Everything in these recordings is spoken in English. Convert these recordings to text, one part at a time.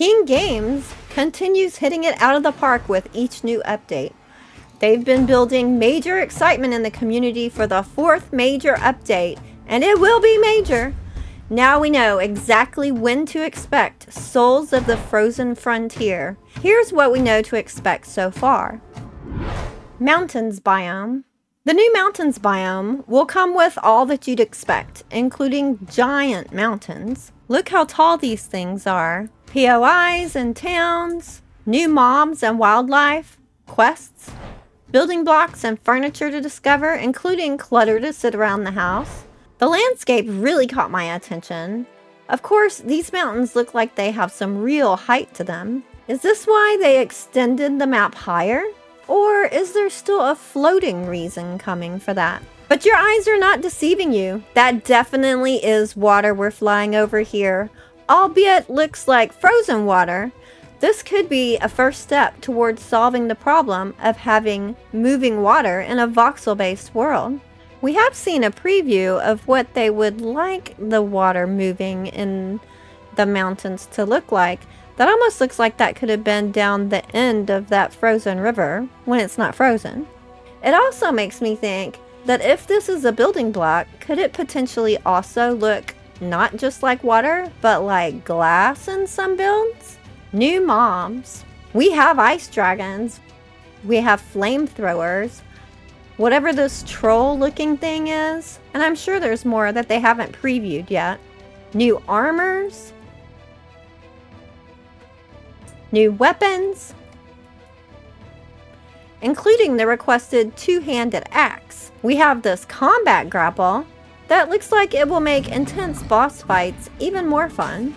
King Games continues hitting it out of the park with each new update. They've been building major excitement in the community for the fourth major update, and it will be major. Now we know exactly when to expect Souls of the Frozen Frontier. Here's what we know to expect so far. Mountains biome. The new mountains biome will come with all that you'd expect, including giant mountains. Look how tall these things are. POIs and towns, new mobs and wildlife, quests, building blocks and furniture to discover, including clutter to sit around the house. The landscape really caught my attention. Of course, these mountains look like they have some real height to them. Is this why they extended the map higher? Or is there still a floating reason coming for that? But your eyes are not deceiving you. That definitely is water we're flying over here, albeit looks like frozen water. This could be a first step towards solving the problem of having moving water in a voxel-based world. We have seen a preview of what they would like the water moving in the mountains to look like. That almost looks like that could have been down the end of that frozen river when it's not frozen. It also makes me think that if this is a building block, could it potentially also look not just like water, but like glass in some builds? New mobs. We have ice dragons. We have flamethrowers. Whatever this troll looking thing is, and I'm sure there's more that they haven't previewed yet. New armors, new weapons, including the requested two-handed axe. We have this combat grapple that looks like it will make intense boss fights even more fun.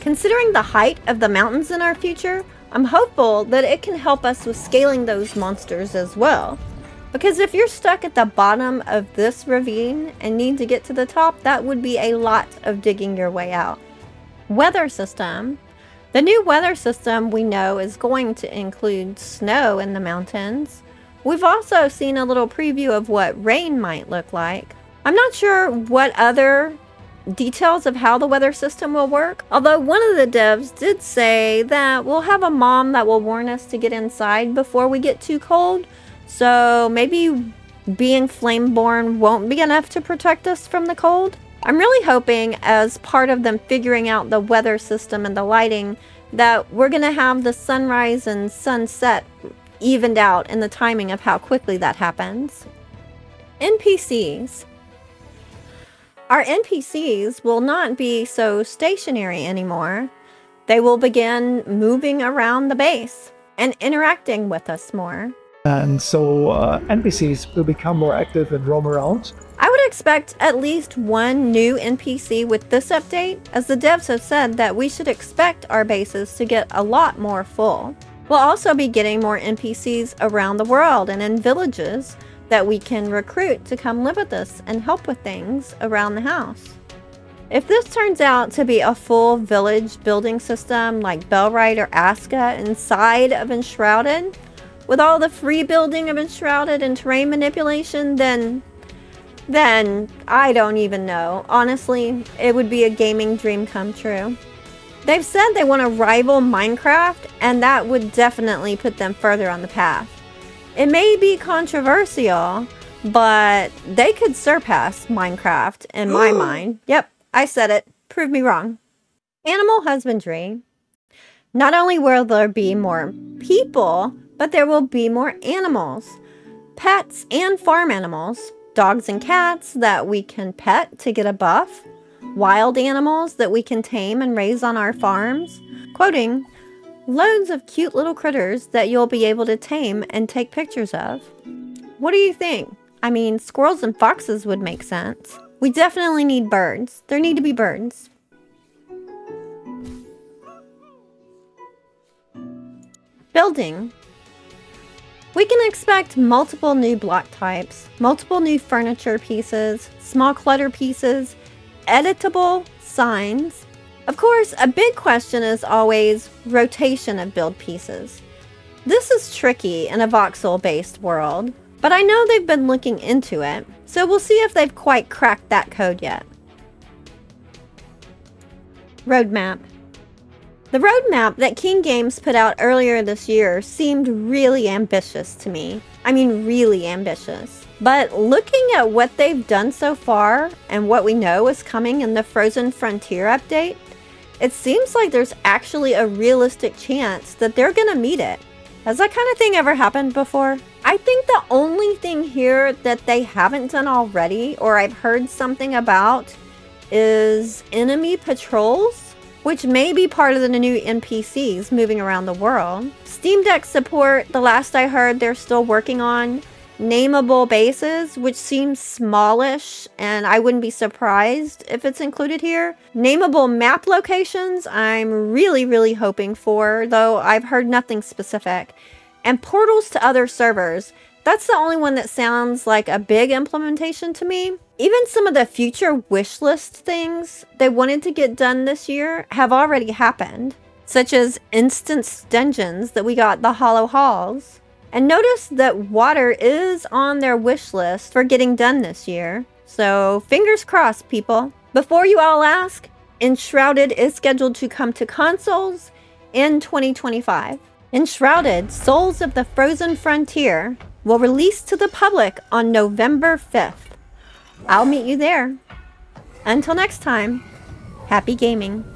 Considering the height of the mountains in our future, I'm hopeful that it can help us with scaling those monsters as well. Because if you're stuck at the bottom of this ravine and need to get to the top, that would be a lot of digging your way out. Weather system. The new weather system we know is going to include snow in the mountains. We've also seen a little preview of what rain might look like. I'm not sure what other details of how the weather system will work, although one of the devs did say that we'll have a mom that will warn us to get inside before we get too cold, so maybe being flameborn won't be enough to protect us from the cold. I'm really hoping, as part of them figuring out the weather system and the lighting, that we're gonna have the sunrise and sunset evened out in the timing of how quickly that happens. NPCs. Our NPCs will not be so stationary anymore. They will begin moving around the base and interacting with us more. And so NPCs will become more active and roam around. I would expect at least one new NPC with this update, as the devs have said that we should expect our bases to get a lot more full. We'll also be getting more NPCs around the world and in villages that we can recruit to come live with us and help with things around the house. If this turns out to be a full village building system like Bellwright or Aska inside of Enshrouded, with all the free building of Enshrouded and terrain manipulation, then I don't even know. Honestly, it would be a gaming dream come true. They've said they want to rival Minecraft, and that would definitely put them further on the path. It may be controversial, but they could surpass Minecraft in my mind. Yep, I said it. Prove me wrong. Animal husbandry. Not only will there be more people, but there will be more animals. Pets and farm animals. Dogs and cats that we can pet to get a buff. Wild animals that we can tame and raise on our farms. Quoting, loads of cute little critters that you'll be able to tame and take pictures of. What do you think? I mean, squirrels and foxes would make sense. We definitely need birds. There need to be birds. Building. We can expect multiple new block types, multiple new furniture pieces, small clutter pieces, editable signs. Of course, a big question is always rotation of build pieces. This is tricky in a voxel-based world, but I know they've been looking into it, so we'll see if they've quite cracked that code yet. Roadmap. The roadmap that King Games put out earlier this year seemed really ambitious to me. I mean, really ambitious. But looking at what they've done so far and what we know is coming in the Frozen Frontier update, it seems like there's actually a realistic chance that they're gonna meet it. Has that kind of thing ever happened before? I think the only thing here that they haven't done already, or I've heard something about, is enemy patrols, which may be part of the new NPCs moving around the world. Steam Deck support, the last I heard, they're still working on. Nameable bases, which seems smallish, and I wouldn't be surprised if it's included here. Nameable map locations, I'm really hoping for, though I've heard nothing specific. And portals to other servers. That's the only one that sounds like a big implementation to me. Even some of the future wish list things they wanted to get done this year have already happened, such as instance dungeons that we got the Hollow Halls. And notice that water is on their wish list for getting done this year. So fingers crossed, people. Before you all ask, Enshrouded is scheduled to come to consoles in 2025. Enshrouded, Souls of the Frozen Frontier will release to the public on November 5th. I'll meet you there. Until next time, happy gaming.